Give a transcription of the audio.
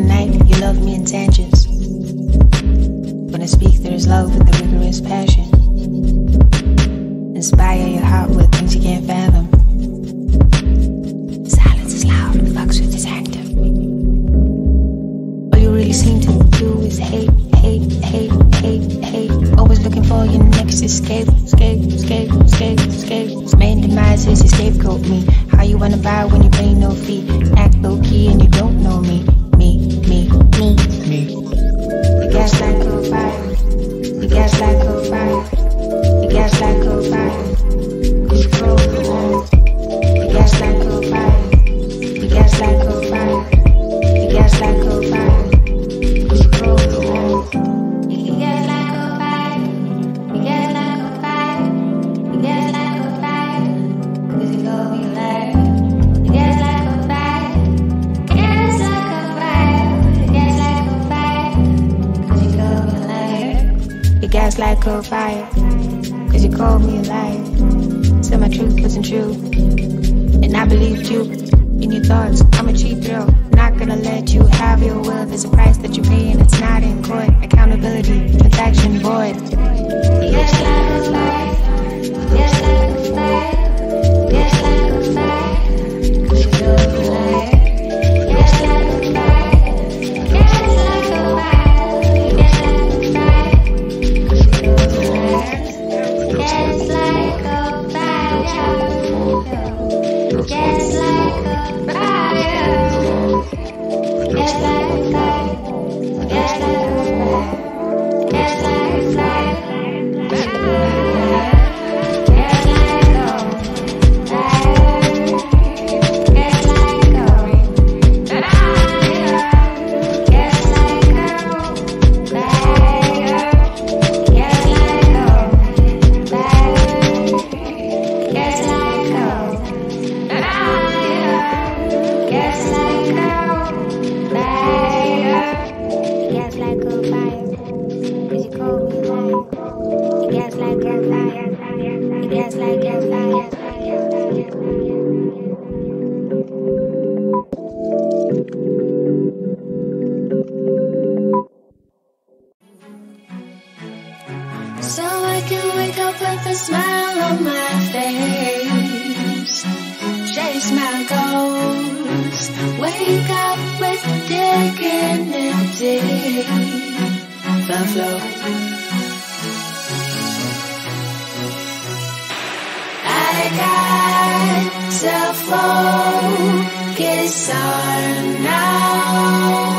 Overnight, you love me in tangents. When I speak, there is love with a rigorous passion. Inspire your heart with things you can't fathom. Silence is loud, fucks with this active. All you really seem to do is hate, hate, hate, hate, hate. Always looking for your next escape, escape, escape, escape, escape. Its main demise is you scapegoat me. How you wanna buy when you pay no fee? Act low key and you don't know me. Gas like cold fire, cause you called me a liar. Said my truth wasn't true, and I believed you in your thoughts. I'm a cheap thrill, not gonna let you have your will. There's a price that you pay and it's not in court. Accountability, transaction void. Yes, like a fire. Yes, like a fire. Yes, like a fire. Cause you called me a liar. Yes, like a fire. Yes, like a fire. So I can wake up with a smile on my face, chase my goals, wake up with dignity, flow, flow. I got to focus on now.